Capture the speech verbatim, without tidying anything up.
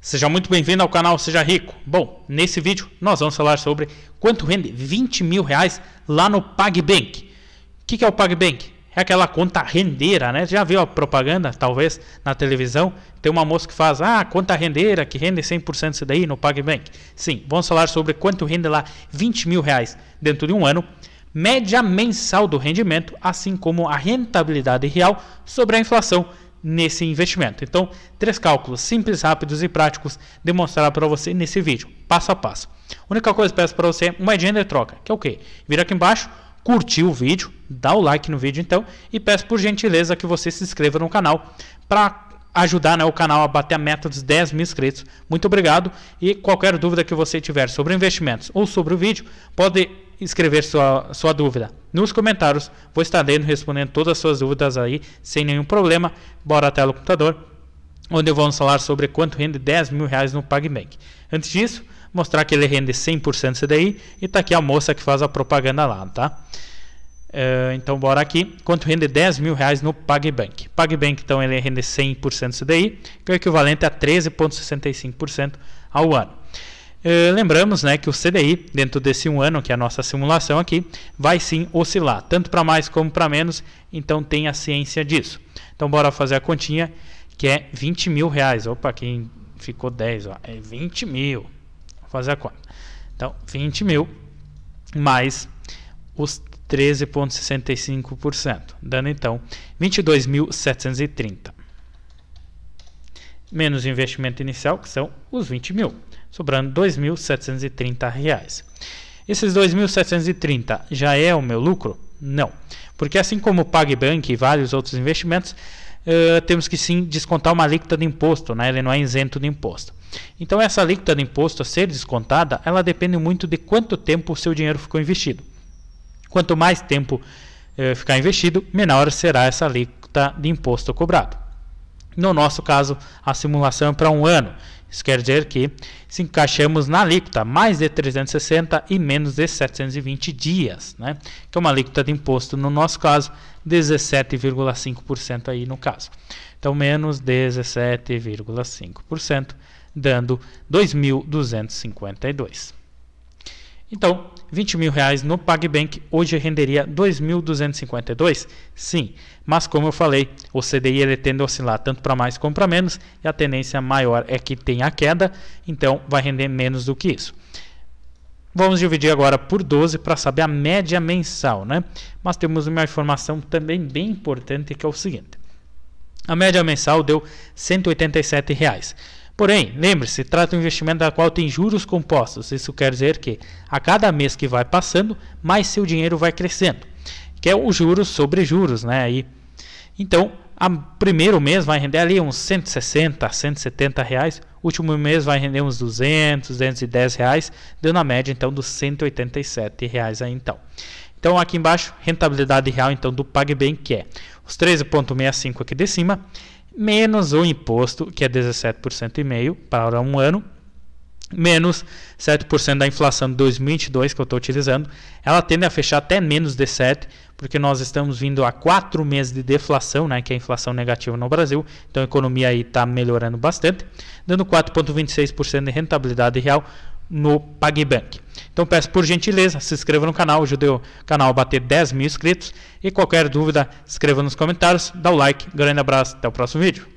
Seja muito bem-vindo ao canal Seja Rico. Bom, nesse vídeo nós vamos falar sobre quanto rende vinte mil reais lá no PagBank. O que, que é o PagBank? É aquela conta rendeira, né? Já viu a propaganda, talvez, na televisão? Tem uma moça que faz, ah, conta rendeira, que rende cem por cento C D I no PagBank. Sim, vamos falar sobre quanto rende lá vinte mil reais dentro de um ano, média mensal do rendimento, assim como a rentabilidade real sobre a inflação nesse investimento. Então, três cálculos simples, rápidos e práticos demonstrar para você nesse vídeo, passo a passo. A única coisa que peço para você é uma moedinha de troca, que é o quê? Vira aqui embaixo, curtir o vídeo, dá o like no vídeo então, e peço por gentileza que você se inscreva no canal para ajudar, né, o canal a bater a meta dos dez mil inscritos. Muito obrigado, e qualquer dúvida que você tiver sobre investimentos ou sobre o vídeo, pode escrever sua, sua dúvida nos comentários. Vou estar lendo, respondendo todas as suas dúvidas aí, sem nenhum problema. Bora à tela do computador, onde vamos falar sobre quanto rende dez mil reais no PagBank. Antes disso, mostrar que ele rende cem por cento C D I, e tá aqui a moça que faz a propaganda lá, tá? Uh, então bora aqui, quanto rende dez mil reais no PagBank. PagBank então ele rende cem por cento C D I, que é o equivalente a treze vírgula sessenta e cinco por cento ao ano. Uh, lembramos, né, que o C D I dentro desse um ano, que é a nossa simulação aqui, vai sim oscilar, tanto para mais como para menos, então tenha ciência disso. Então bora fazer a continha, que é vinte mil reais, opa, quem ficou dez, ó, é vinte mil, vou fazer a conta. Então vinte mil mais os treze vírgula sessenta e cinco por cento, dando então vinte e dois mil setecentos e trinta, menos o investimento inicial, que são os vinte mil, sobrando dois mil setecentos e trinta reais. Esses dois mil setecentos e trinta já é o meu lucro? Não, porque assim como o PagBank e vários outros investimentos, uh, temos que sim descontar uma alíquota de imposto, né? Ele não é isento de imposto. Então essa alíquota de imposto a ser descontada, ela depende muito de quanto tempo o seu dinheiro ficou investido. Quanto mais tempo eh, ficar investido, menor será essa alíquota de imposto cobrado. No nosso caso, a simulação é para um ano. Isso quer dizer que se encaixamos na alíquota mais de trezentos e sessenta e menos de setecentos e vinte dias, né? Que é uma alíquota de imposto, no nosso caso, dezessete vírgula cinco por cento aí no caso. Então, menos dezessete vírgula cinco por cento, dando dois mil duzentos e cinquenta e dois reais. Então, vinte mil reais no PagBank hoje renderia dois mil duzentos e cinquenta e dois reais? Sim, mas como eu falei, o C D I ele tende a oscilar tanto para mais como para menos, e a tendência maior é que tenha a queda, então vai render menos do que isso. Vamos dividir agora por doze para saber a média mensal, né? Mas temos uma informação também bem importante, que é o seguinte: a média mensal deu cento e oitenta e sete reais. Porém, lembre-se, trata de um investimento da qual tem juros compostos. Isso quer dizer que a cada mês que vai passando, mais seu dinheiro vai crescendo, que é o juros sobre juros, né? Aí, então, o primeiro mês vai render ali uns cento e sessenta, cento e setenta reais. O último mês vai render uns duzentos, duzentos e dez reais, dando a média então dos cento e oitenta e sete reais aí então. Então aqui embaixo, rentabilidade real então do PagBank, que é os treze vírgula sessenta e cinco aqui de cima, menos o imposto, que é dezessete vírgula cinco por cento para um ano, menos sete por cento da inflação de dois mil e vinte e dois que eu estou utilizando. Ela tende a fechar até menos de sete por cento, porque nós estamos vindo a quatro meses de deflação, né, que é a inflação negativa no Brasil. Então a economia aí está melhorando bastante, dando quatro vírgula vinte e seis por cento de rentabilidade real no PagBank. Então peço por gentileza, se inscreva no canal, ajude o canal a bater dez mil inscritos, e qualquer dúvida escreva nos comentários, dá o like, grande abraço, até o próximo vídeo.